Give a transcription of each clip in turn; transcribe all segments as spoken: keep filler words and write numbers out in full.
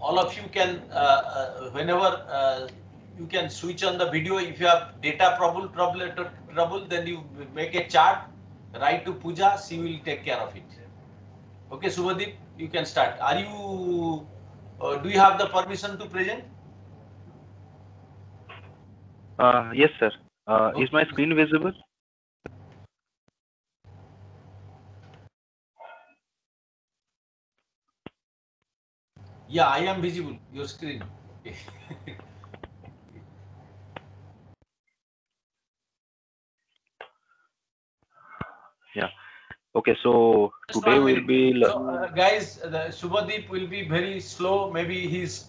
all of you can, uh, uh, whenever uh, you can switch on the video. If you have data trouble, trouble, trouble, then you make a chart, write to Puja, she will take care of it. Okay, Subhadeep, you can start. Are you, uh, do you have the permission to present? Uh, yes, sir. Uh, okay. Is my screen visible? Yeah, I am visible, your screen. Okay. Yeah. Okay, so today will be... So, uh, guys, the Subhadeep will be very slow. Maybe he's,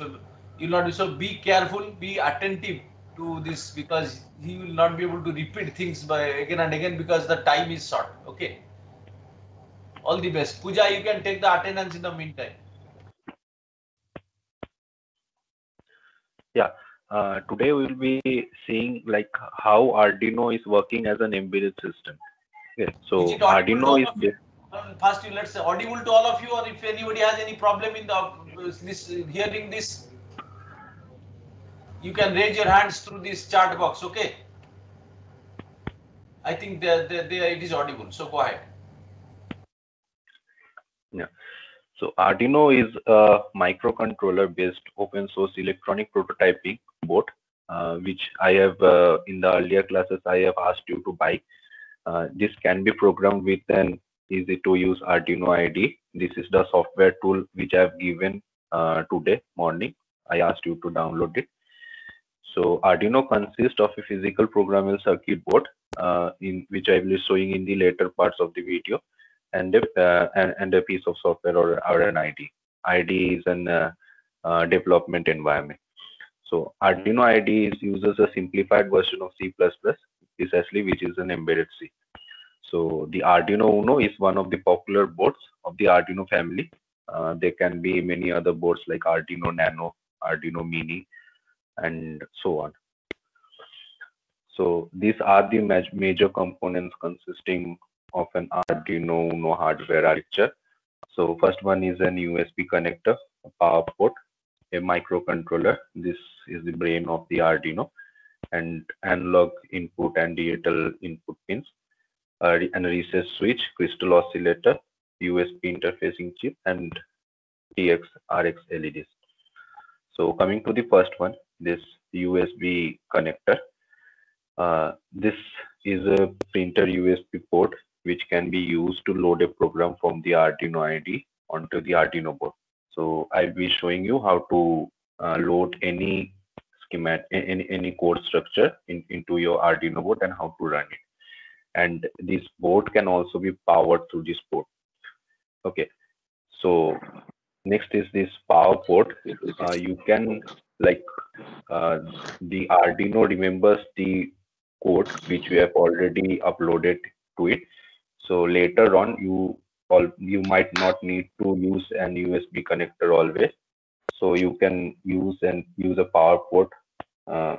you'll not be so, be careful, be attentive to this, because he will not be able to repeat things by again and again because the time is short. Okay. All the best. Puja, you can take the attendance in the meantime. Yeah. Uh, today we'll be seeing like how Arduino is working as an embedded system. Okay, so is Arduino is first. You, let's say audible to all of you, or if anybody has any problem in the this hearing this, you can raise your hands through this chat box. Okay, I think there there it is audible. So go ahead. Yeah. So Arduino is a microcontroller-based open-source electronic prototyping board, uh, which I have uh, in the earlier classes I have asked you to buy. Uh, this can be programmed with an easy-to-use Arduino I D E. This is the software tool which I have given uh, today morning. I asked you to download it. So Arduino consists of a physical programmable circuit board, uh, in which I will be showing in the later parts of the video, and a, uh, and, and a piece of software or, or an I D E. I D E is an uh, uh, development environment. So Arduino I D E uses a simplified version of C plus plus. Precisely, which is an embedded C. So the Arduino Uno is one of the popular boards of the Arduino family. Uh, there can be many other boards like Arduino Nano, Arduino Mini, and so on. So these are the ma major components consisting of an Arduino Uno hardware architecture. So first one is an U S B connector, a power port, a microcontroller. This is the brain of the Arduino. And analog input and digital input pins, uh, and a recess switch, crystal oscillator, U S B interfacing chip, and T X R X L E Ds. So coming to the first one, this U S B connector. Uh, this is a printer U S B port which can be used to load a program from the Arduino I D E onto the Arduino board. So I'll be showing you how to uh, load any Any, any code structure in, into your Arduino board and how to run it. And this board can also be powered through this port. Okay, so next is this power port. Uh, you can like uh, the Arduino remembers the code which we have already uploaded to it. So later on, you all you might not need to use an U S B connector always. So you can use and use a power port. Uh,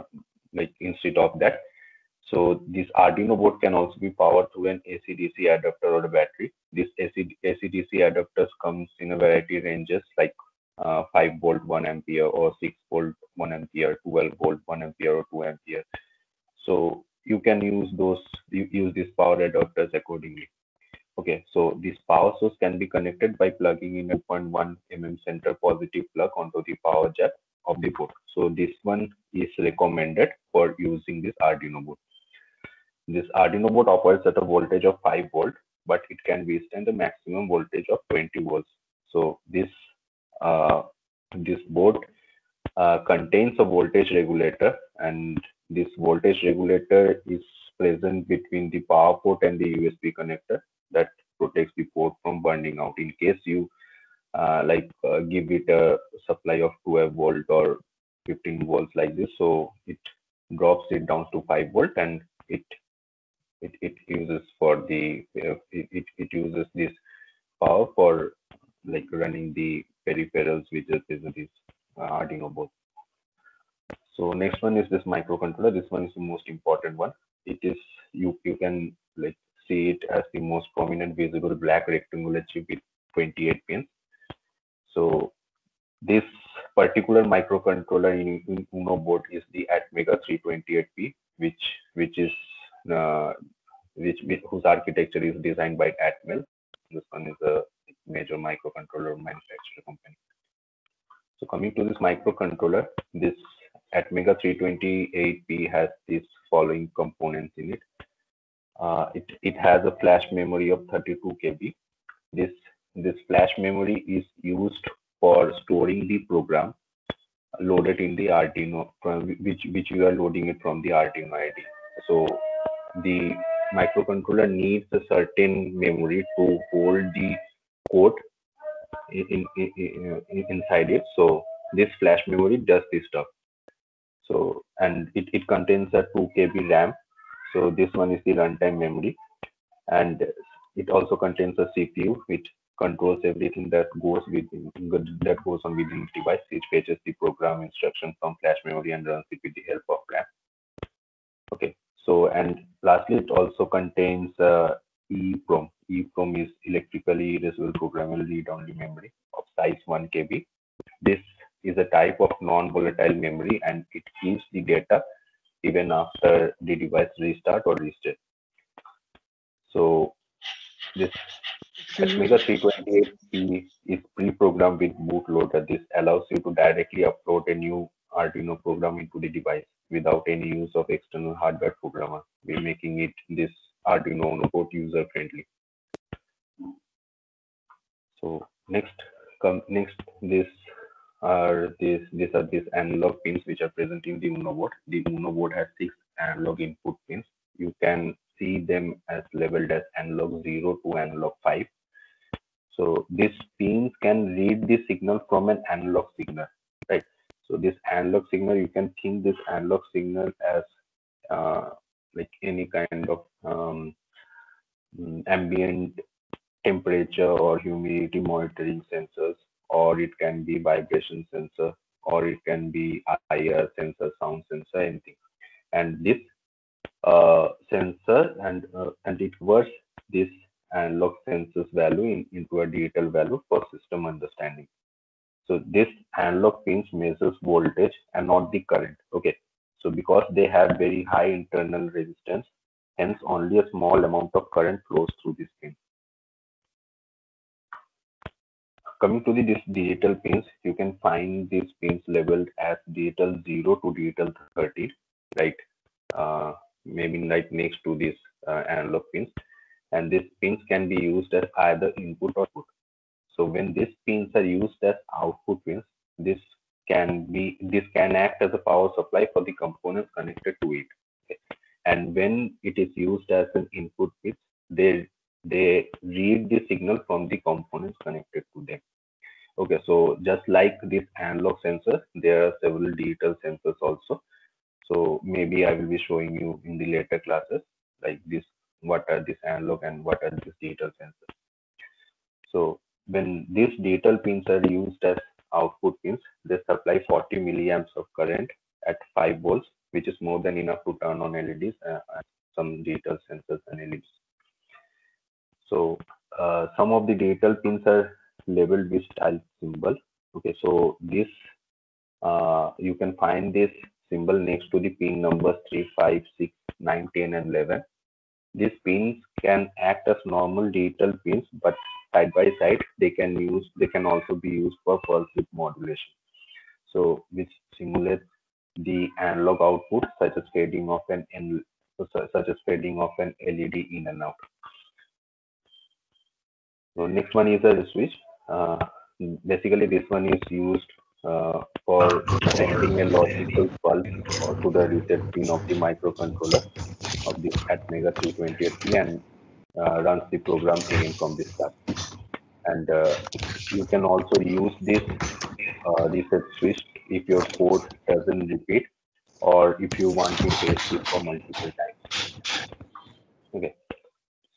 like instead of that, so this Arduino board can also be powered through an A C D C adapter or a battery. This A C D C adapters comes in a variety of ranges like uh, five volt one ampere or six volt one ampere, twelve volt one ampere or two ampere. So you can use those, you use these power adapters accordingly. Okay, so this power source can be connected by plugging in a zero point one millimeter center positive plug onto the power jack of the board. So this one is recommended for using this Arduino board. This Arduino board operates at a voltage of five volt, but it can withstand the maximum voltage of twenty volts. So this uh, this board uh, contains a voltage regulator, and this voltage regulator is present between the power port and the U S B connector that protects the port from burning out in case you Uh, like uh, give it a supply of twelve volt or fifteen volts like this, so it drops it down to five volt, and it it it uses for the uh, it, it it uses this power for like running the peripherals which is present in uh, Arduino board. So next one is this microcontroller. This one is the most important one. It is you you can like see it as the most prominent visible black rectangular chip with twenty-eight pins. So this particular microcontroller in, in Uno board is the ATmega three twenty-eight P, which which is uh, which whose architecture is designed by Atmel. This one is a major microcontroller manufacturer company. So coming to this microcontroller, this ATmega three twenty-eight P has these following components in it. Uh, it it has a flash memory of thirty-two K B. This this flash memory is used for storing the program loaded in the Arduino, from which which you are loading it from the Arduino I D E. So the microcontroller needs a certain memory to hold the code in, in, in, in, inside it. So this flash memory does this stuff. So and it, it contains a two K B RAM. So this one is the runtime memory, and it also contains a C P U which controls everything that goes within that goes on within the device. It fetches the program instruction from flash memory and runs it with the help of RAM. Okay. So and lastly, it also contains uh, EEPROM. EEPROM is electrically irreversible programmable read-only memory of size one K B. This is a type of non-volatile memory, and it keeps the data even after the device restart or reset. So this ATmega three twenty-eight P is pre-programmed with bootloader. This allows you to directly upload a new Arduino program into the device without any use of external hardware programmer. We're making it this Arduino Uno board user friendly. So next come next this are this these are these analog pins which are present in the Uno board. The Uno board has six analog input pins. You can see them as labeled as analog zero to analog five. So these pins can read the signal from an analog signal, right? So this analog signal, you can think this analog signal as uh, like any kind of um, ambient temperature or humidity monitoring sensors, or it can be vibration sensor, or it can be I R sensor, sound sensor, anything. And this uh, sensor and uh, and it converts this analog sensor's value in, into a digital value for system understanding. So this analog pins measures voltage and not the current. Okay. So because they have very high internal resistance, hence only a small amount of current flows through this pin. Coming to the this digital pins, you can find these pins labeled as digital zero to digital thirty, right? Uh, maybe right next to these uh, analog pins, and these pins can be used as either input or output. So when these pins are used as output pins, this can be this can act as a power supply for the components connected to it. Okay. And when it is used as an input pin, they they read the signal from the components connected to them. Okay, so just like this analog sensor, there are several digital sensors also. So maybe I will be showing you in the later classes like this, what are this analog and what are these digital sensors. So when these digital pins are used as output pins, they supply forty milliamps of current at five volts, which is more than enough to turn on L E Ds, uh, some digital sensors and L E Ds. So uh, some of the digital pins are labeled with style symbol. Okay, so this uh, you can find this symbol next to the pin numbers three, five, six, nine, ten, and eleven. These pins can act as normal digital pins, but side by side they can use they can also be used for pulse width modulation, so which simulates the analog output, such as fading of an such as fading of an L E D in and out. So next one is a switch. Uh, basically this one is used uh, for sending a logical pulse to the reset pin of the microcontroller of the ATmega three twenty-eight P, and Uh, runs the program again from this tab. And uh, you can also use this uh, reset switch if your code doesn't repeat, or if you want to test it for multiple times. Okay.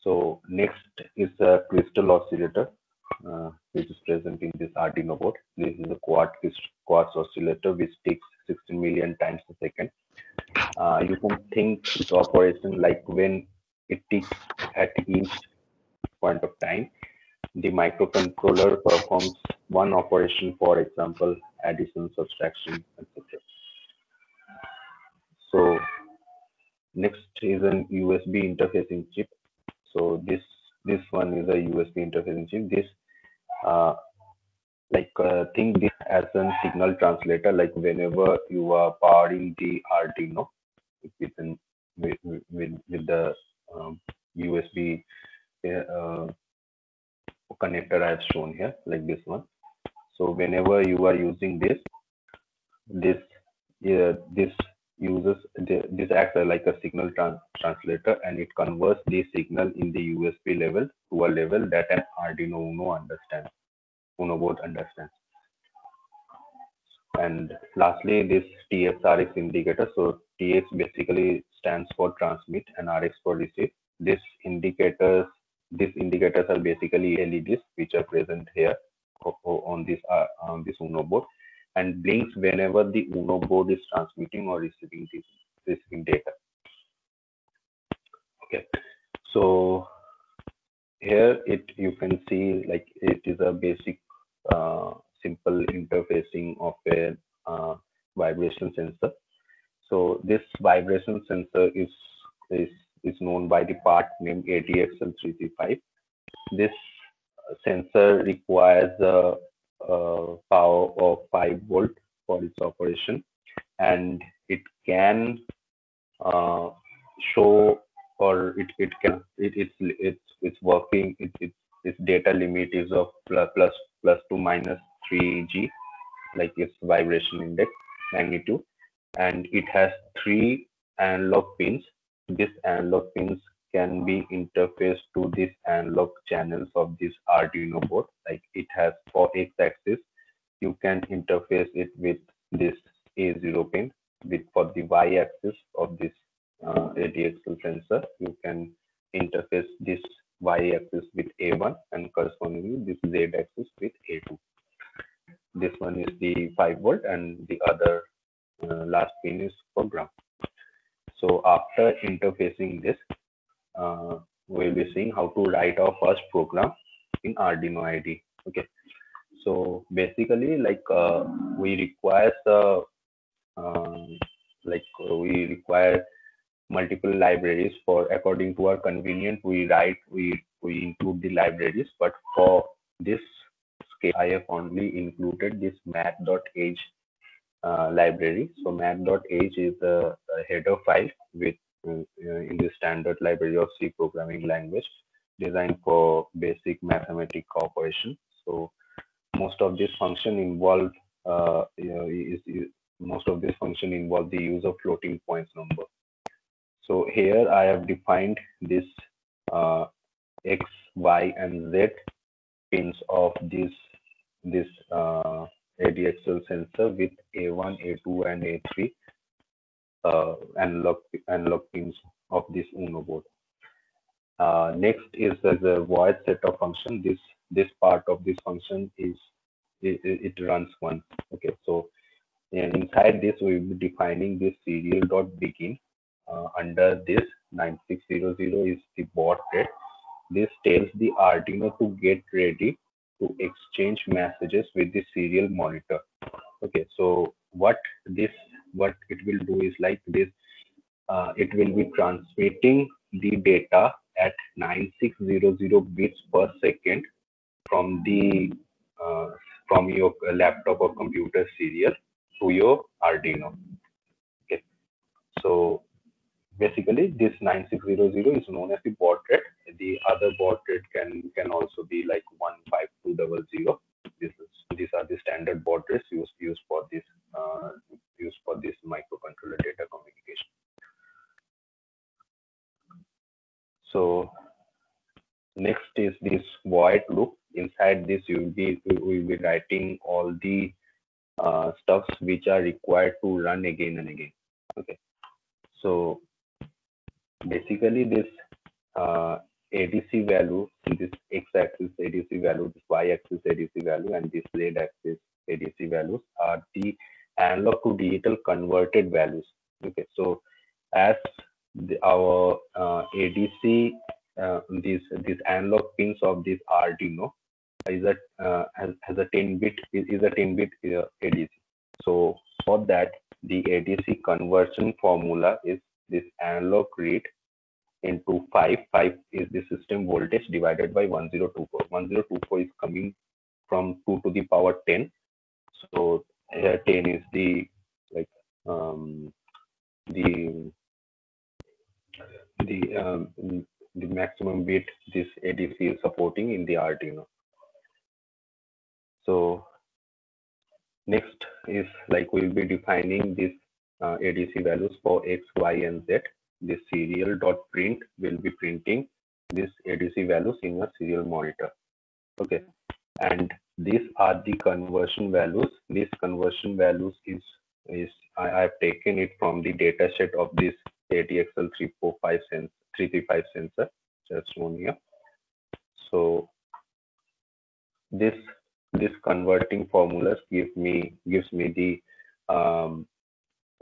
So next is a crystal oscillator, uh, which is present in this Arduino board. This is a quartz quartz oscillator which ticks sixteen million times a second. Uh, you can think the operation like when it ticks at each point of time, the microcontroller performs one operation, for example, addition, subtraction, et cetera. So next is an U S B interfacing chip. So this this one is a U S B interfacing chip. This uh, like uh, think this as a signal translator. Like whenever you are powering the Arduino with an, with, with with the um, U S B uh, connector I have shown here, like this one. So whenever you are using this, this uh, this uses this acts like a signal trans translator, and it converts the signal in the U S B level to a level that an Arduino Uno understands, Uno board understands. And lastly, this T X R X indicator. So T X basically stands for transmit and R X for receive. This indicators, these indicators are basically L E Ds which are present here on this uh, on this Uno board, and blinks whenever the Uno board is transmitting or receiving this receiving data. Okay, so here it you can see like it is a basic uh, simple interfacing of a uh, vibration sensor. So this vibration sensor is is is known by the part name A D X L three thirty-five. This sensor requires a, a power of five volt for its operation, and it can uh, show or it it can it it's it's it's working. It, it its data limit is of plus plus to minus three G, like its vibration index magnitude, and it has three analog pins. These analog pins can be interfaced to these analog channels of this Arduino board. Like it has for x-axis, you can interface it with this A zero pin. With for the y-axis of this uh, A D X L sensor, you can interface this y-axis with A one, and correspondingly this z-axis with A two. This one is the five volt, and the other uh, last pin is for ground. So after interfacing this, uh, we'll be seeing how to write our first program in Arduino I D E. Okay, so basically, like uh, we require the uh, like we require multiple libraries for according to our convenience. We write we we include the libraries, but for this scale, I have only included this math dot h. Uh, library. So math dot h is a, a header file with uh, in the standard library of C programming language, designed for basic mathematical operation. So most of this function involved uh, you know, is, is most of this function involve the use of floating points number. So here I have defined this uh, x, y, and z pins of this this uh, A D X L sensor with A one, A two, and A three uh, analog analog pins of this Uno board. Uh, next is uh, the void setup function. This this part of this function is it, it runs once. Okay, so and inside this we will be defining this serial dot begin. Uh, under this nine six zero zero is the baud rate. This tells the Arduino to get ready to exchange messages with the serial monitor. Okay, so what this what it will do is like this. Uh, it will be transmitting the data at nine six zero zero bits per second from the uh, from your laptop or computer serial to your Arduino. Okay, so basically this nine six zero zero is known as the baud rate. The other baud rate can can also be like one five two zero zero. This is these are the standard baud rates used used for this uh, used for this microcontroller data communication. So next is this void loop. Inside this, you will be you will be writing all the uh, stuffs which are required to run again and again. Okay, so basically this uh, A D C value, this x-axis A D C value, this y-axis A D C value, and this z-axis A D C values are the analog to digital converted values. Okay, so as the, our uh, A D C, uh, these these analog pins of this Arduino is that uh, has, has a ten bit is, is a ten bit uh, A D C. So for that, the A D C conversion formula is this analog read into five. Five is the system voltage divided by one thousand twenty-four. one thousand twenty-four is coming from two to the power ten. So here ten is the like um, the the um, the maximum bit this A D C is supporting in the Arduino. So next is like we'll be defining this uh, A D C values for X, Y, and Z. This serial dot print will be printing this A D C values in a serial monitor. Okay, and these are the conversion values. These conversion values is is I have taken it from the data sheet of this A D X L three forty-five sensor, three thirty-five sensor, just shown here. So this this converting formulas give me gives me the um,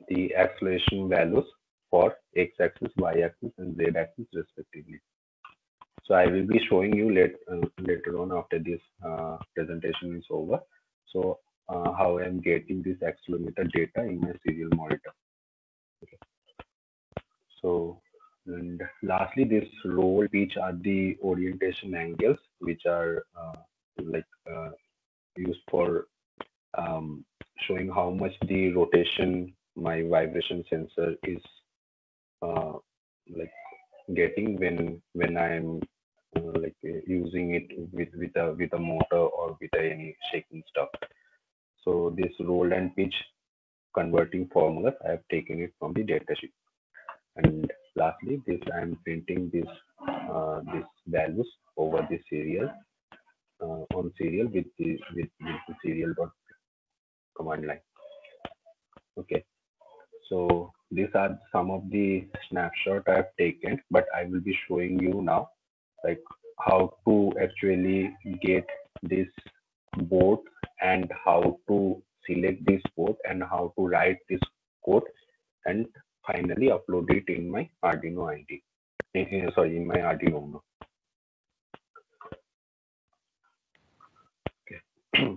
the acceleration values for x-axis, y-axis, and z-axis respectively. So I will be showing you later uh, later on after this uh, presentation is over. So uh, how I am getting this accelerometer data in my serial monitor. Okay. So and lastly, this roll pitch are the orientation angles which are uh, like uh, used for um, showing how much the rotation my vibration sensor is uh, like getting when when I'm uh, like uh, using it with with a with a motor or with a, any shaking stuff. So this roll and pitch converting formula, I have taken it from the data sheet. And lastly, this I am printing this uh, this values over the serial uh, on serial with the with, with the serial dot command line. Okay, so these are some of the snapshot I have taken, but I will be showing you now like how to actually get this board and how to select this board and how to write this code and finally upload it in my Arduino I D E. In, sorry, in my Arduino Uno. Okay.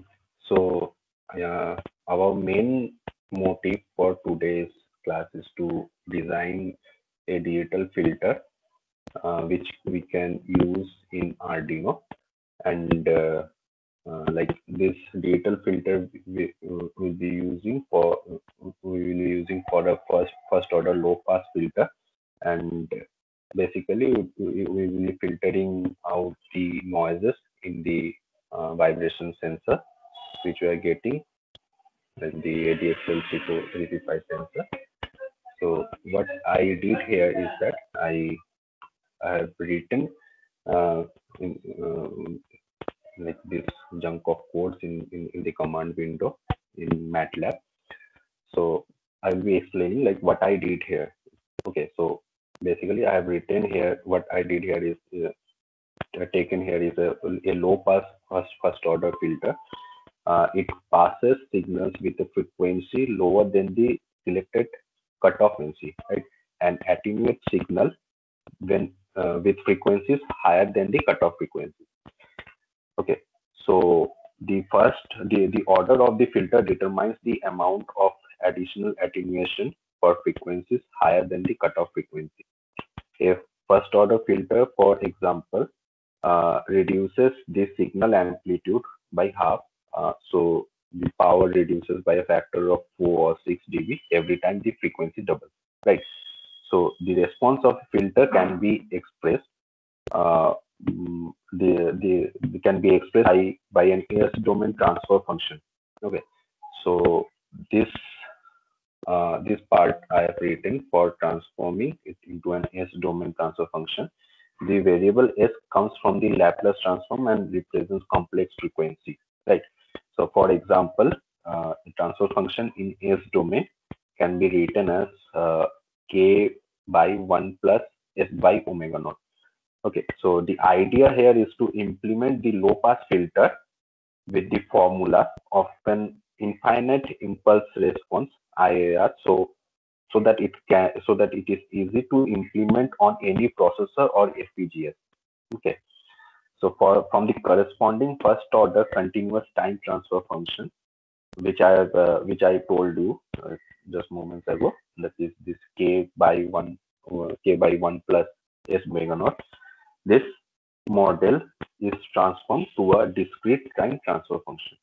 So uh, our main motive for today's class is to design a digital filter uh, which we can use in Arduino, and uh, uh, like this digital filter we will be using for we will be using for the first first order low pass filter, and basically we will be filtering out the noises in the uh, vibration sensor which we are getting and the A D X L three forty-five sensor. So what I did here is that I, I have written uh, in, um, like this chunk of codes in, in, in the command window in MATLAB. So I will be explaining like what I did here. Okay, so basically I have written here, what I did here is uh, taken here is a, a low pass first, first order filter. Uh, it passes signals with a frequency lower than the selected cutoff frequency, right? And attenuates signal when uh, with frequencies higher than the cutoff frequency. Okay, so the first the the order of the filter determines the amount of additional attenuation for frequencies higher than the cutoff frequency. If first order filter, for example, uh, reduces the signal amplitude by half. Uh, so the power reduces by a factor of four or six decibels every time the frequency doubles, right? So the response of filter can be expressed uh, the, the can be expressed by, by an S domain transfer function. Okay, so this uh, this part I have written for transforming it into an S domain transfer function. The variable S comes from the Laplace transform and represents complex frequency, right? So, for example, uh, the transfer function in S domain can be written as uh, k by one plus S by omega naught. Okay, so the idea here is to implement the low pass filter with the formula of an infinite impulse response I I R, so so that it can so that it is easy to implement on any processor or F P G A. Okay, So for from the corresponding first order continuous time transfer function, which I have, uh, which I told you uh, just moments ago, that is this k by one, uh, k by one plus s omega naught. This model is transformed to a discrete time transfer function.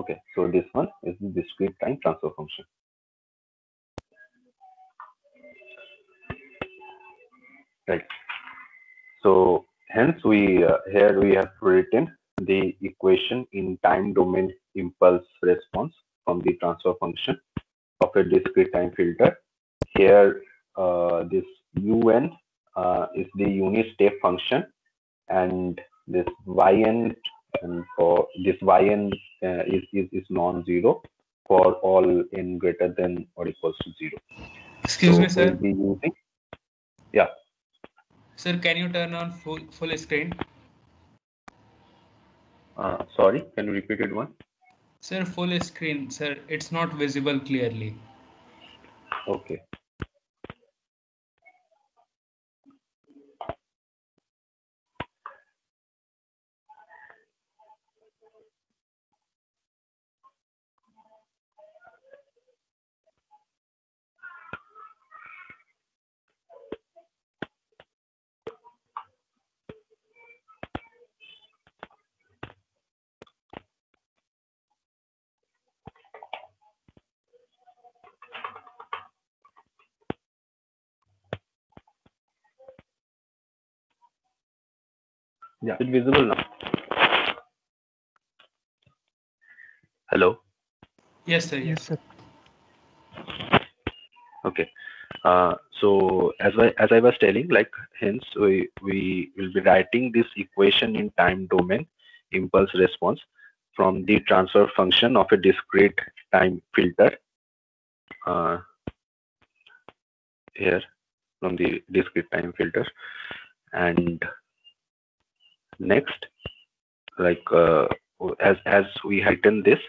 Okay, so this one is the discrete time transfer function. Right. So hence we uh, here we have written the equation in time domain impulse response from the transfer function of a discrete time filter. Here uh, this un uh, is the unit step function, and this yn and for this yn uh, is, is is non-zero for all n greater than or equals to zero. Excuse so me, sir. We'll be using, yeah. Sir, can you turn on full full screen? Uh, sorry, can you repeat it one? Sir, full screen, sir. It's not visible clearly. Okay. Yeah, it's visible now. Hello. Yes, sir. Yes, sir. Okay. Uh, so as I as I was telling, like hence we we will be writing this equation in time domain impulse response from the transfer function of a discrete time filter. Uh, here from the discrete time filter, and next, like uh, as as we heighten this,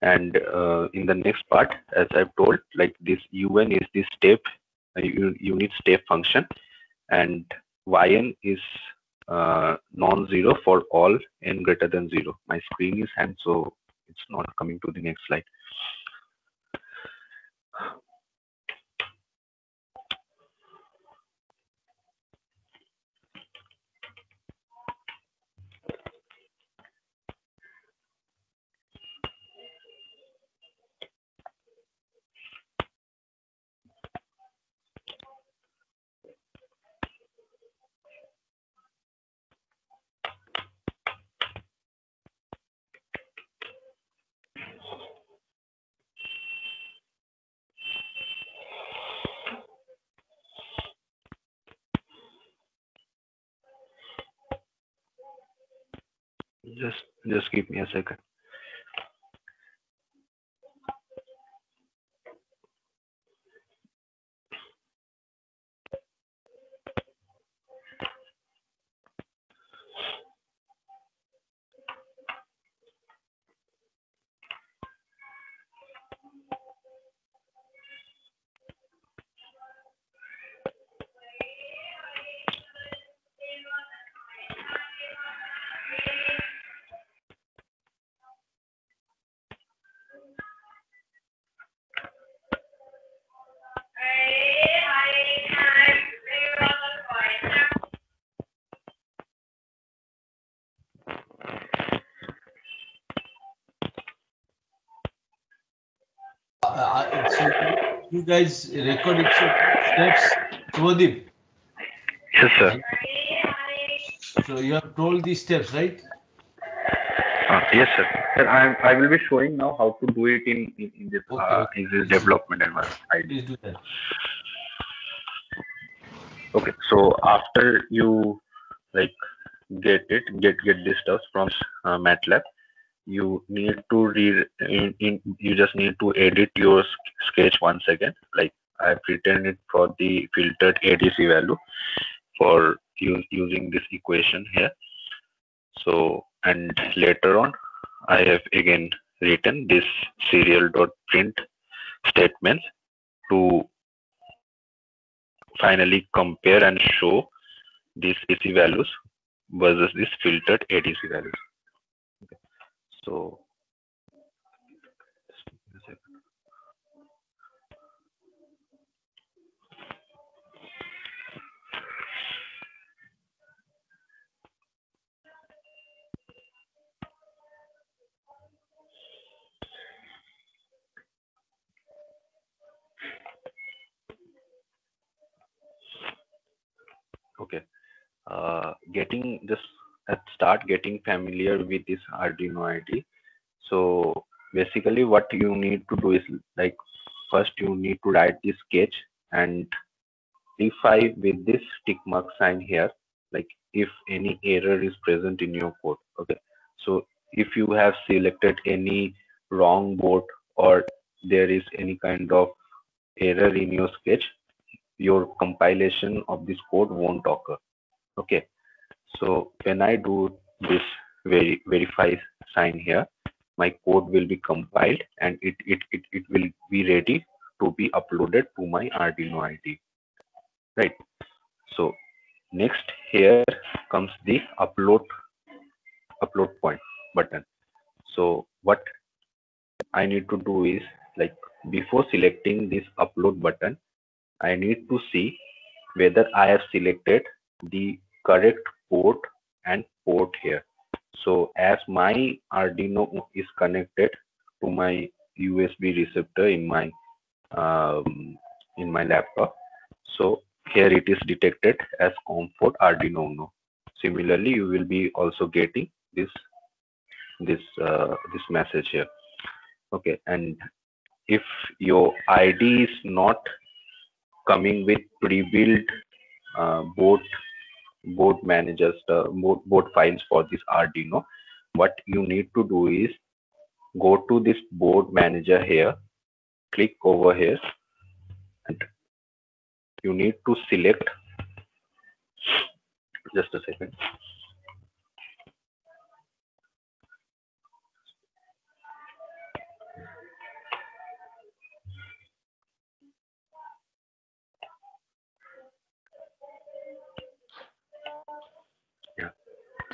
and uh, in the next part, as I've told, like this un is this step uh, unit step function, and yn is uh, non-zero for all n greater than zero. My screen is hanged, so it's not coming to the next slide. Just, just give me a second. You guys record it, steps, Subhadeep. Yes, sir. So you have told these steps, right? Uh, yes, sir. Sir, I am. I will be showing now how to do it in in, in this okay, uh, okay. in this development environment. Please do that. Okay. So after you like get it, get get this stuff from uh, MATLAB, you need to re in, in you just need to edit your sketch once again. Like I've written it for the filtered A D C value for use, using this equation here. So and later on I have again written this serial dot print statements to finally compare and show these A D C values versus this filtered A D C value. Okay. So okay, uh, getting just start getting familiar with this Arduino I D E. So basically, what you need to do is like first you need to write this sketch and modify with this tick mark sign here, like if any error is present in your code. Okay, so if you have selected any wrong board or there is any kind of error in your sketch, your compilation of this code won't occur. Okay, so when I do this ver verify sign here, my code will be compiled and it it it it will be ready to be uploaded to my Arduino I D E. Right. So next here comes the upload upload point button. So what I need to do is like before selecting this upload button, I need to see whether I have selected the correct port and port here. So as my Arduino is connected to my U S B receptor in my um, in my laptop, so here it is detected as Comfort Arduino Uno. Similarly, you will be also getting this this uh, this message here. Okay, and if your I D is not coming with pre-built uh, board board managers, uh, board, board files for this Arduino, what you need to do is go to this board manager here, click over here, and you need to select, just a second.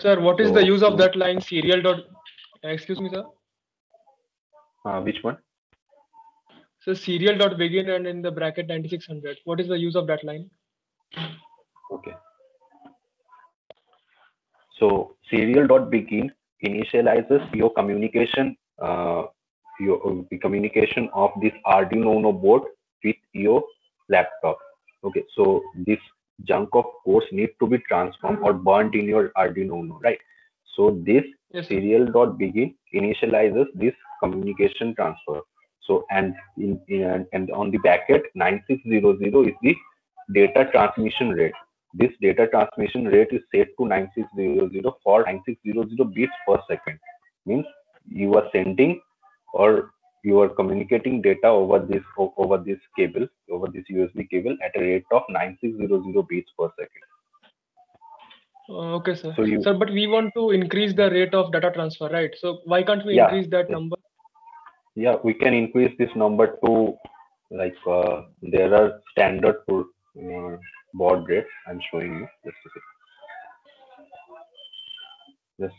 Sir, what is so, the use of that line serial dot? Excuse me, sir. Uh, which one? So serial dot begin and in the bracket ninety-six hundred. What is the use of that line? Okay. So serial dot begin initializes your communication, uh, your the communication of this Arduino Uno board with your laptop. Okay. So this Junk of course need to be transformed or burnt in your Arduino Uno, right? So this yes. serial dot begin initializes this communication transfer. So and in, in and on the bracket ninety-six hundred is the data transmission rate. This data transmission rate is set to ninety-six hundred for ninety-six hundred bits per second. Means you are sending or you are communicating data over this over this cable, over this U S B cable at a rate of ninety-six hundred bits per second. Uh, okay, sir. So you, sir, but we want to increase the rate of data transfer, right? So why can't we yeah, increase that yeah. number? Yeah, we can increase this number to like uh, there are standard for, uh, board rates. I'm showing you. Just a second. Yes.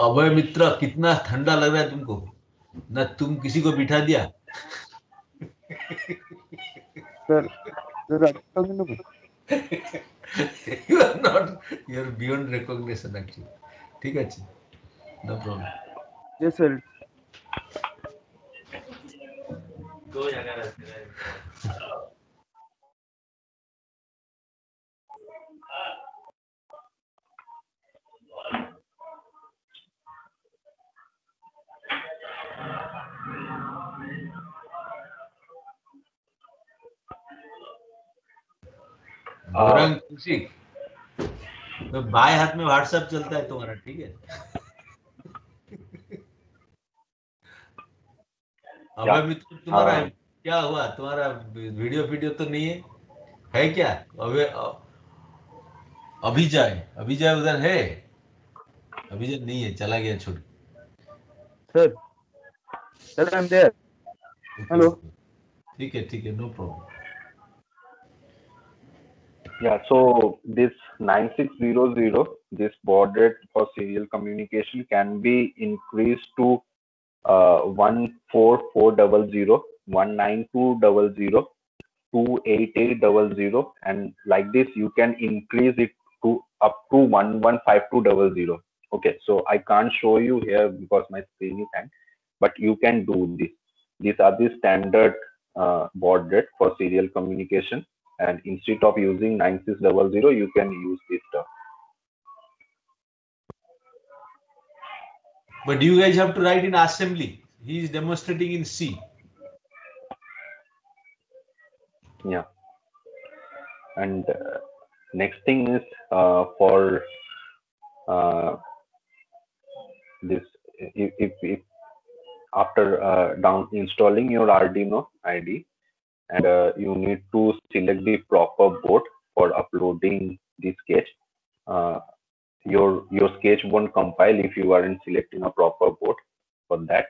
अबे मित्रा कितना ठंडा लग रहा है तुमको ना, तुम किसी को बिठा दिया? Sir sir you are not you are beyond recognition actually. ठीक है जी, नो प्रॉब्लम. यस सर, दो जगह रखते हैं. Thank you. तो बाएं हाथ में व्हाट्सएप चलता है तुम्हारा, ठीक है। अब मित्र तुम्हारा क्या हुआ, तुम्हारा वीडियो वीडियो तो नहीं है, है क्या? अबे अभिजय, अभिजय उधर है? अभिजय नहीं है, चला गया छोड़। Sir sir I am there. Hello, ठीक है ठीक है, no problem. Yeah, so this nine six zero zero, this baud rate for serial communication can be increased to uh, one four four zero zero, one nine two zero zero, two eight eight zero zero, and like this you can increase it to up to one one five two zero zero. Okay, so I can't show you here because my screen is hanged, but you can do this. These are the standard uh, baud rate for serial communication. And instead of using nine six zero zero, you can use this stuff. But you guys have to write in assembly. He is demonstrating in C. Yeah. And uh, next thing is uh, for uh, this. If, if, if after uh, down installing your Arduino I D E. And uh, you need to select the proper board for uploading the sketch. Uh, your your sketch won't compile if you aren't selecting a proper board for that.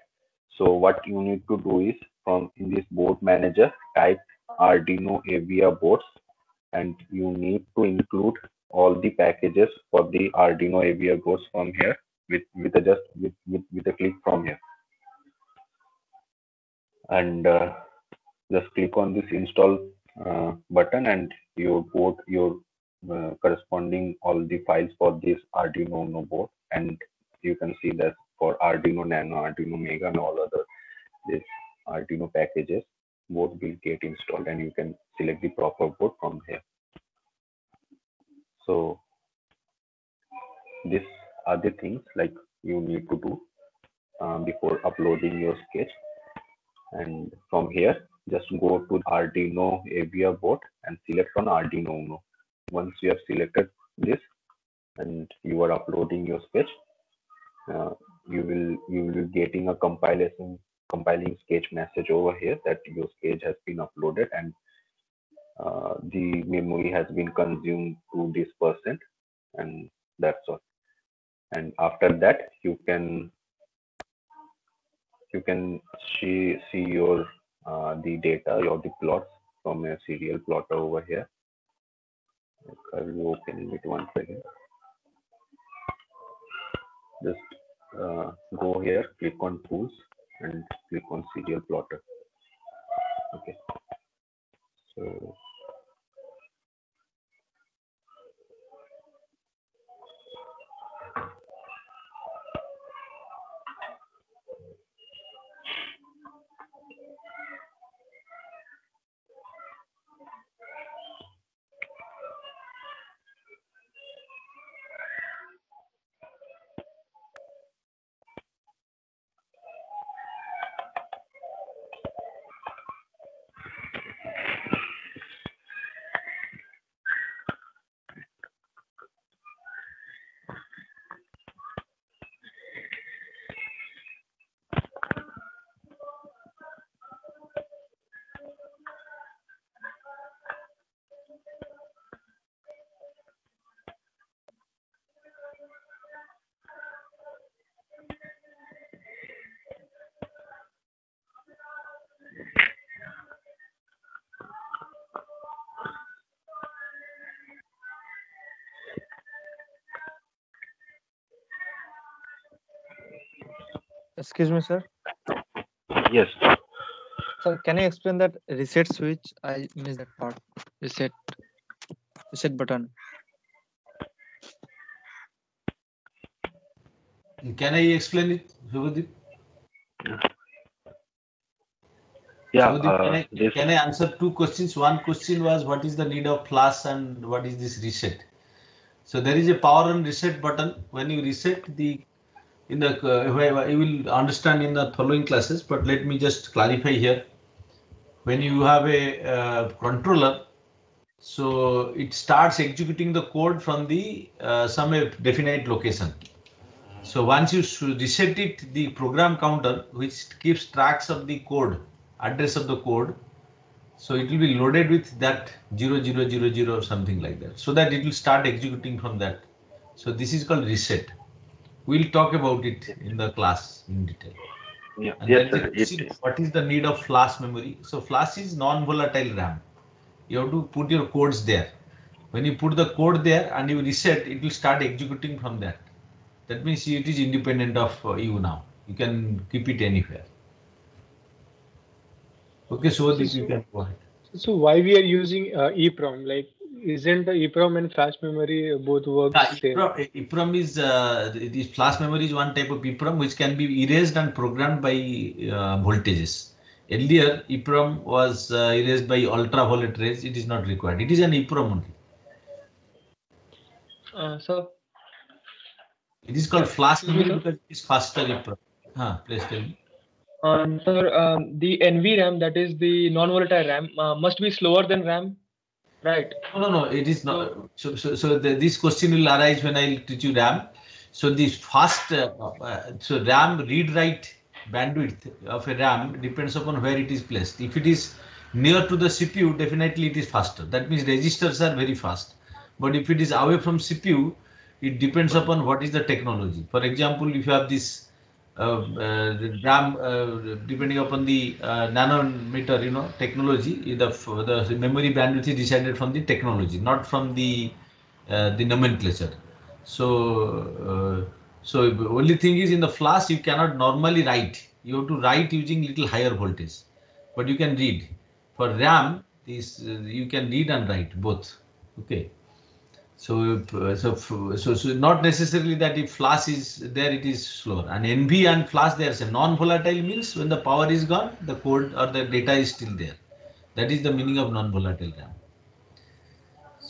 So what you need to do is from in this board manager type Arduino A V R boards, and you need to include all the packages for the Arduino A V R boards from here with with a just with with, with a click from here. And uh, just click on this install uh, button, and you put your uh, corresponding all the files for this Arduino Uno board, and you can see that for Arduino Nano, Arduino Mega, and all other this Arduino packages, both will get installed, and you can select the proper board from here. So these are the things like you need to do uh, before uploading your sketch, and from here. Just go to Arduino A V R board and select on Arduino Uno. Once you have selected this and you are uploading your sketch, uh, you will you will be getting a compilation compiling sketch message over here that your sketch has been uploaded and uh, the memory has been consumed to this percent, and that's all. And after that, you can you can see see your Uh, the data or the plots from a serial plotter over here. I will open it once again. Just uh, go here, click on tools, and click on serial plotter. Okay. So excuse me, sir. Yes. Sir, can you explain that reset switch? I missed that part. Reset. Reset button. Can I explain it, Zubhadev? Yeah. Zubhadev, uh, can, I, yes. can I answer two questions? One question was, what is the need of flash and what is this reset? So there is a power on reset button. When you reset the in the uh, you will understand in the following classes, but let me just clarify here. When you have a uh, controller, So it starts executing the code from the uh, some definite location. So once you reset it, the program counter, which keeps tracks of the code, address of the code, so it will be loaded with that zero zero zero zero or something like that, so that it will start executing from that. So this is called reset. We'll talk about it in the class in detail. Yeah. Yes, sir, yes. What is the need of flash memory? So flash is non-volatile RAM. You have to put your codes there. When you put the code there and you reset, it will start executing from that. That means it is independent of you now. You can keep it anywhere. Okay, so this you can go ahead. So why we are using uh, EEPROM? Like, isn't the EEPROM and flash memory both work the same? EEPROM is uh, the flash memory is one type of EEPROM which can be erased and programmed by uh, voltages. Earlier, EEPROM was uh, erased by ultraviolet rays. It is not required. It is an EEPROM only. Uh, so it is called flash memory because it is faster EEPROM. Huh, please tell me. Um, sir, um, the N V RAM, that is the non-volatile RAM, uh, must be slower than RAM, right? No, no, no. It is not. So, so, so the, this question will arise when I teach you RAM. So the fast, uh, uh, so RAM read-write bandwidth of a RAM depends upon where it is placed. If it is near to the C P U, definitely it is faster. That means registers are very fast. But if it is away from C P U, it depends upon what is the technology. For example, if you have this uh, uh, RAM, uh, depending upon the uh, nanometer, you know, technology, the, the memory bandwidth is decided from the technology, not from the uh, the nomenclature. So. Uh, So the only thing is in the flash, you cannot normally write. You have to write using little higher voltage, but you can read. For RAM, this uh, you can read and write both. Okay. So, uh, so, so, so not necessarily that if flash is there, it is slower. And N V and flash, there's a non-volatile means when the power is gone, the code or the data is still there. That is the meaning of non-volatile RAM.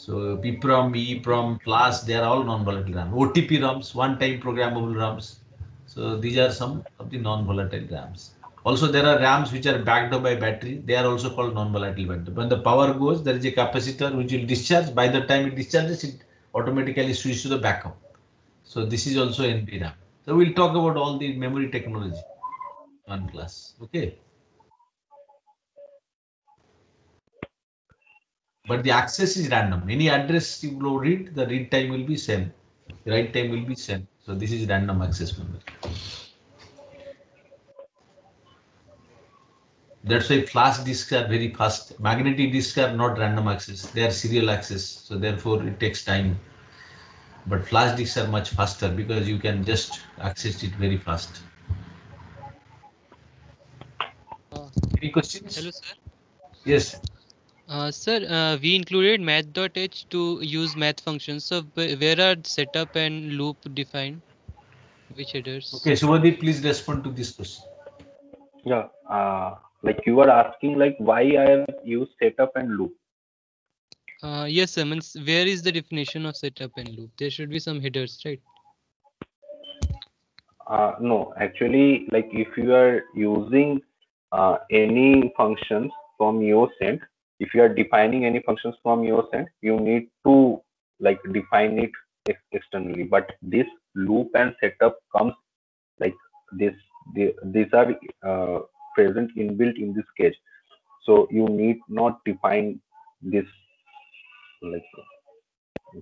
So EEPROM, EEPROM, flash, they are all non-volatile RAM. O T P ROMs, one-time programmable ROMs. So these are some of the non-volatile RAMs. Also, there are RAMs which are backed up by battery. They are also called non-volatile battery. When the power goes, there is a capacitor which will discharge. By the time it discharges, it automatically switches to the backup. So this is also N V RAM. So we'll talk about all the memory technology on class. Okay. But the access is random. Any address you will read, the read time will be same. The write time will be same. So this is random access memory. That's why flash disks are very fast. Magnetic disks are not random access. They are serial access. So therefore it takes time. But flash disks are much faster because you can just access it very fast. Any questions? Hello, sir. Yes. Uh, sir, uh, we included math dot h to use math functions. So where are setup and loop defined? Which headers? Okay, Subhadeep, please respond to this question. Yeah, uh, like you were asking, like why I use setup and loop. Uh, yes, sir. I mean, where is the definition of setup and loop? There should be some headers, right? Uh, no, actually, like if you are using uh, any functions from your set. If you are defining any functions from your end, you need to like define it ex externally. But this loop and setup comes like this. The, these are uh, present inbuilt in this case, so you need not define this like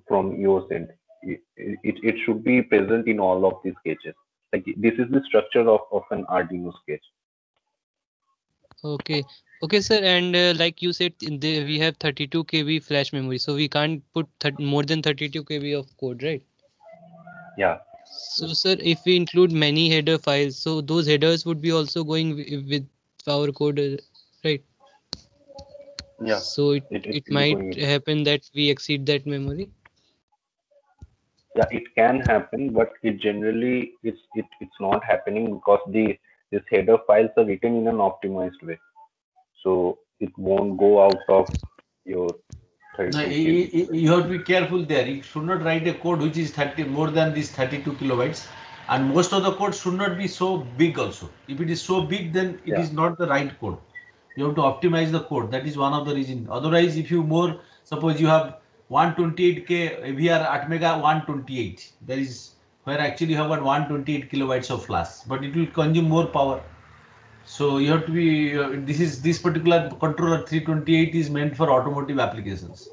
from your end. It, it it should be present in all of these cases. Like this is the structure of of an Arduino sketch. Okay. Okay, sir, and uh, like you said, in the, we have thirty-two K B flash memory, so we can't put more than thirty-two K B of code, right? Yeah. So, sir, if we include many header files, so those headers would be also going with our code, uh, right? Yeah. So it, it, it, it might happen that we exceed that memory. Yeah, it can happen, but it generally it's it, it's not happening because the these header files are written in an optimized way. So it won't go out of your. No, you have to be careful there. You should not write a code which is thirty more than this thirty-two kilobytes, and most of the code should not be so big. Also, if it is so big, then it yeah. is not the right code. You have to optimize the code. That is one of the reasons. Otherwise, if you more Suppose you have one twenty-eight K, we are ATmega one twenty-eight. There is where actually you have got one twenty-eight kilowatts of flash, but it will consume more power. So you have to be, uh, this is this particular controller three twenty-eight is meant for automotive applications.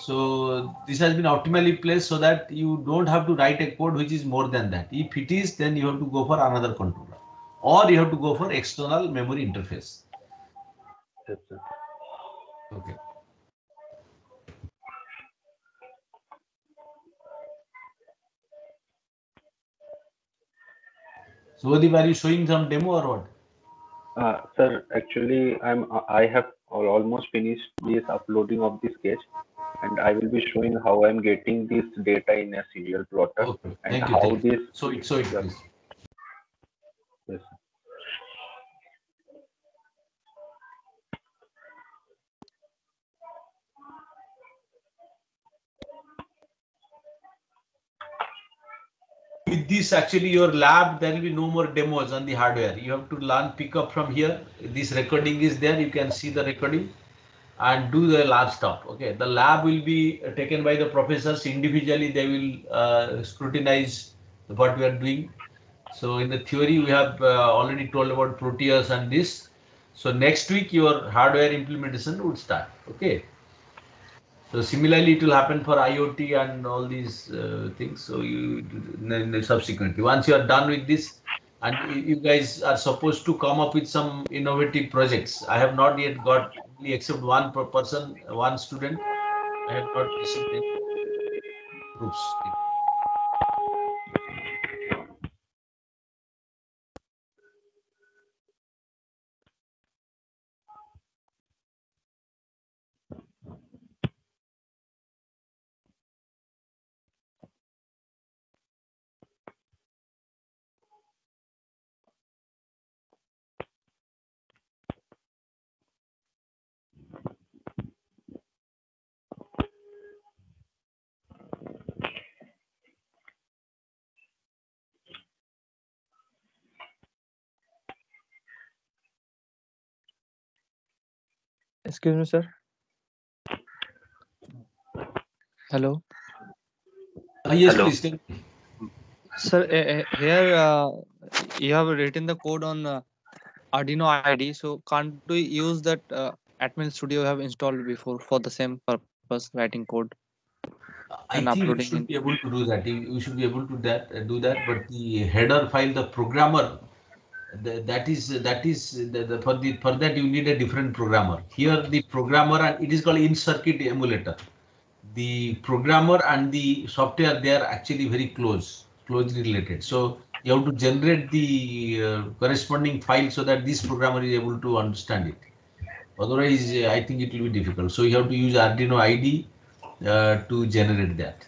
So this has been optimally placed so that you don't have to write a code which is more than that. If it is, then you have to go for another controller or you have to go for external memory interface. Yes, sir. Okay. So, Zubhadev, are you showing some demo or what? Uh, sir, actually, I'm. I have almost finished this uploading of this sketch, and I will be showing how I'm getting this data in a serial plotter. Okay. And thank how you, thank this. You. So it. So it is. Yes. With this, actually, your lab, there will be no more demos on the hardware. You have to learn, pick up from here. This recording is there. You can see the recording and do the lab stuff. Okay, the lab will be taken by the professors individually. They will uh, scrutinize what we are doing. So in the theory, we have uh, already told about Proteus and this. So next week, your hardware implementation would start. Okay. So similarly, it will happen for IoT and all these uh, things. So you subsequently, once you are done with this, and you guys are supposed to come up with some innovative projects. I have not yet got, except one per person, one student. I have not received any groups. Excuse me, sir. Hello. Uh, yes, hello. Please. Tell me. Sir, uh, here uh, you have written the code on uh, Arduino I D E. So can't we use that uh, Atmel Studio have installed before for the same purpose, writing code? I and think we should be able to do that. We should be able to that, uh, do that. But the header file, the programmer. The, that is that is the, the, for the for that you need a different programmer. Here the programmer, and it is called in circuit emulator. The programmer and the software, they are actually very close, closely related. So you have to generate the uh, corresponding file so that this programmer is able to understand it. Otherwise, uh, I think it will be difficult. So you have to use Arduino I D E uh, to generate that.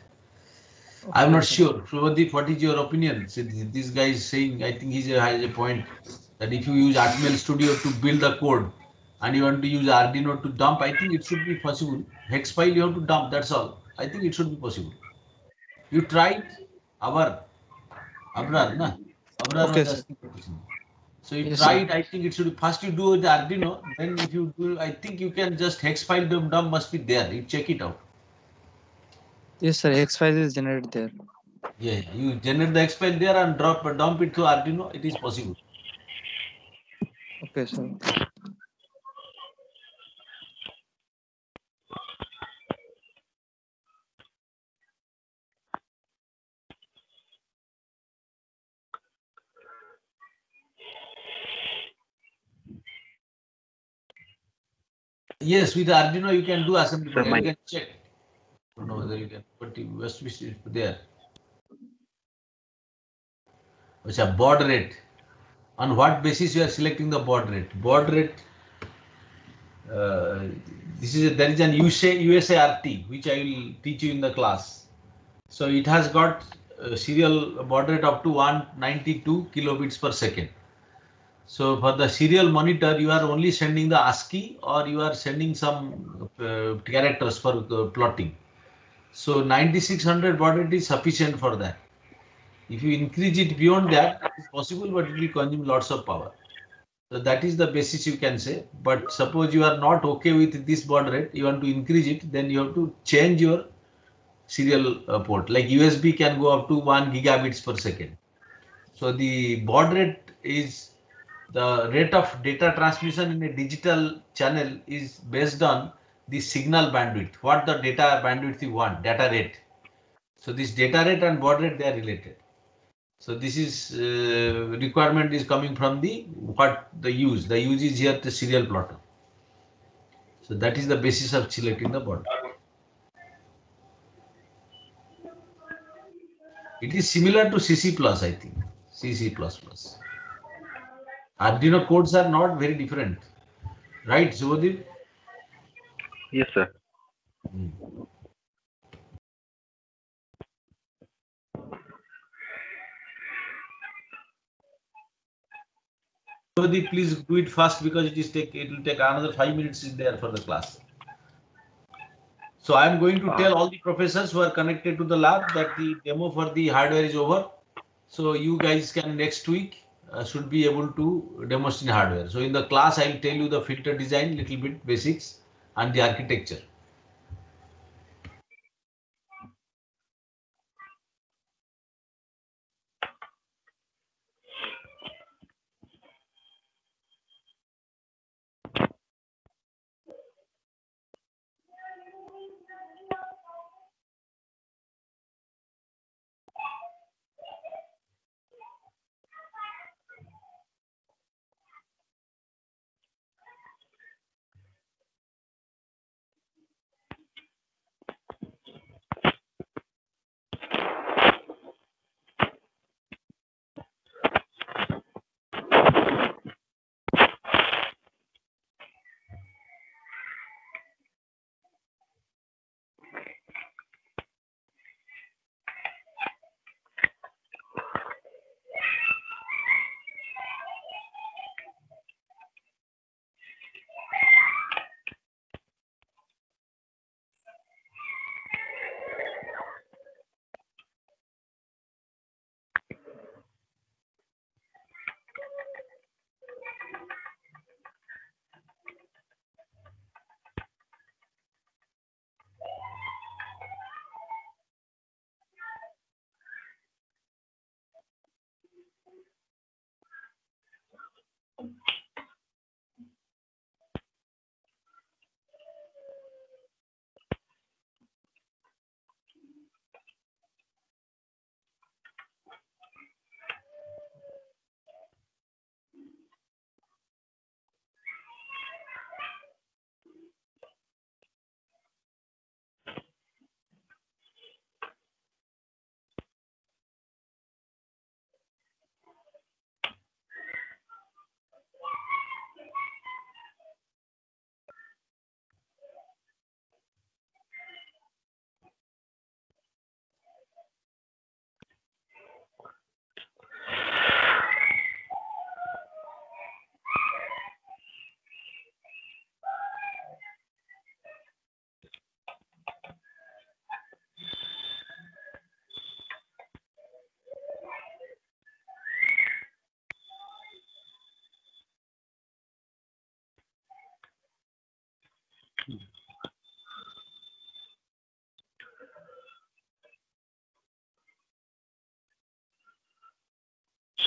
Okay. I'm not sure. Subhadeep, what is your opinion? So this guy is saying, I think he has a point that if you use Atmel Studio to build the code and you want to use Arduino to dump, I think it should be possible. Hex file you have to dump, that's all. I think it should be possible. You tried Abhar, Abhar, na? Abhar okay, was so you yes, tried, sir. I think it should be first you do the Arduino, then if you do, I think you can just hex file dump must be there. You check it out. Yes, sir. X file is generated there. Yeah, you generate the X file there and drop and dump it to Arduino. It is possible. Okay, sir. Yes, with Arduino you can do assembly. Sir, you can check. I don't know whether you can put the U S B there. It's a baud rate. On what basis you are selecting the baud rate? Baud rate. Uh, this is a, there is an U S A R T which I will teach you in the class. So it has got a serial baud rate up to one ninety-two kilobits per second. So for the serial monitor, you are only sending the ASCII or you are sending some uh, characters for uh, plotting. So ninety-six hundred baud rate is sufficient for that. If you increase it beyond that, it's possible, but it will consume lots of power. So that is the basis you can say. But suppose you are not okay with this baud rate, you want to increase it, then you have to change your serial uh, port. Like U S B can go up to one gigabits per second. So the baud rate is the rate of data transmission in a digital channel is based on the signal bandwidth, what the data bandwidth you want, data rate. So this data rate and baud rate, they are related. So this is uh, requirement is coming from the what the use. The use is here the serial plotter. So that is the basis of selecting the baud. It is similar to C C plus, I think. C C plus plus. Arduino codes are not very different. Right, Zubhadev? Yes, sir. Hmm. Please do it fast because it is take it will take another five minutes is there for the class. So I am going to tell all the professors who are connected to the lab that the demo for the hardware is over. So you guys can next week uh, should be able to demonstrate hardware. So in the class I will tell you the filter design, little bit basics and the architecture.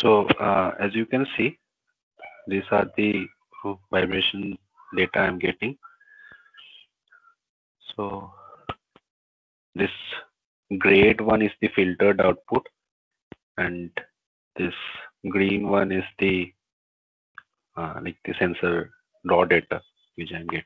So uh, as you can see, these are the vibration data I'm getting. So this grayed one is the filtered output and this green one is the uh, like the sensor raw data which I'm getting.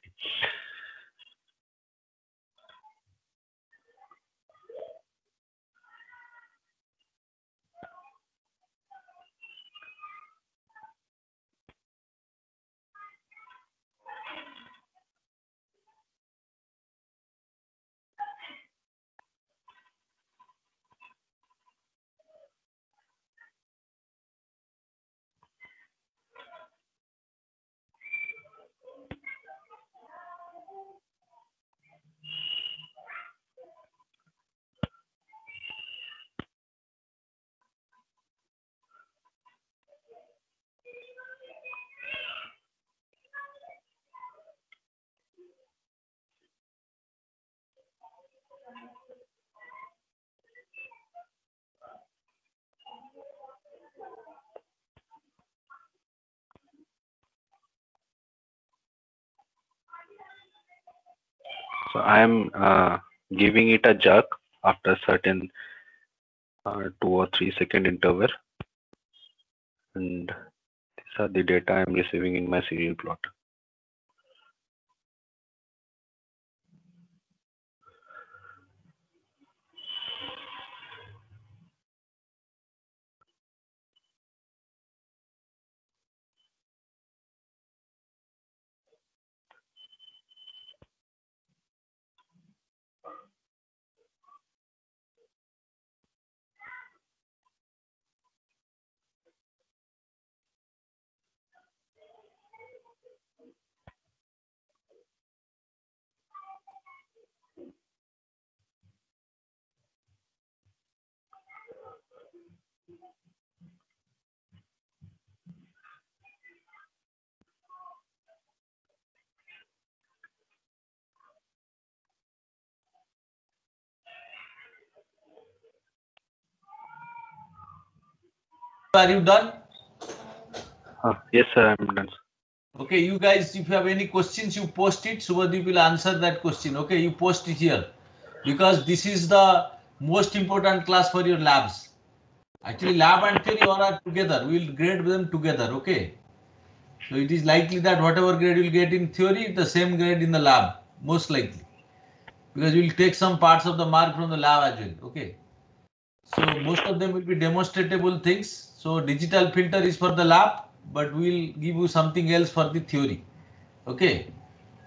I am uh, giving it a jerk after a certain uh, two or three second interval, and these are the data I am receiving in my serial plot. Are you done? Uh, yes, sir, I'm done. Okay, you guys, if you have any questions, you post it. Subhadeep will answer that question. Okay, you post it here, because this is the most important class for your labs. Actually, lab and theory are together. We will grade them together. Okay. So it is likely that whatever grade you'll get in theory, the same grade in the lab, most likely, because you will take some parts of the mark from the lab as well. Okay. So most of them will be demonstratable things. So digital filter is for the lab, but we'll give you something else for the theory. Okay.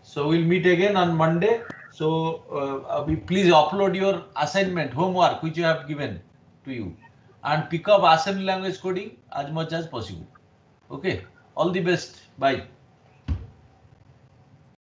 So we'll meet again on Monday. So uh, please upload your assignment, homework, which you have given to you, and pick up assembly language coding as much as possible. Okay. All the best. Bye.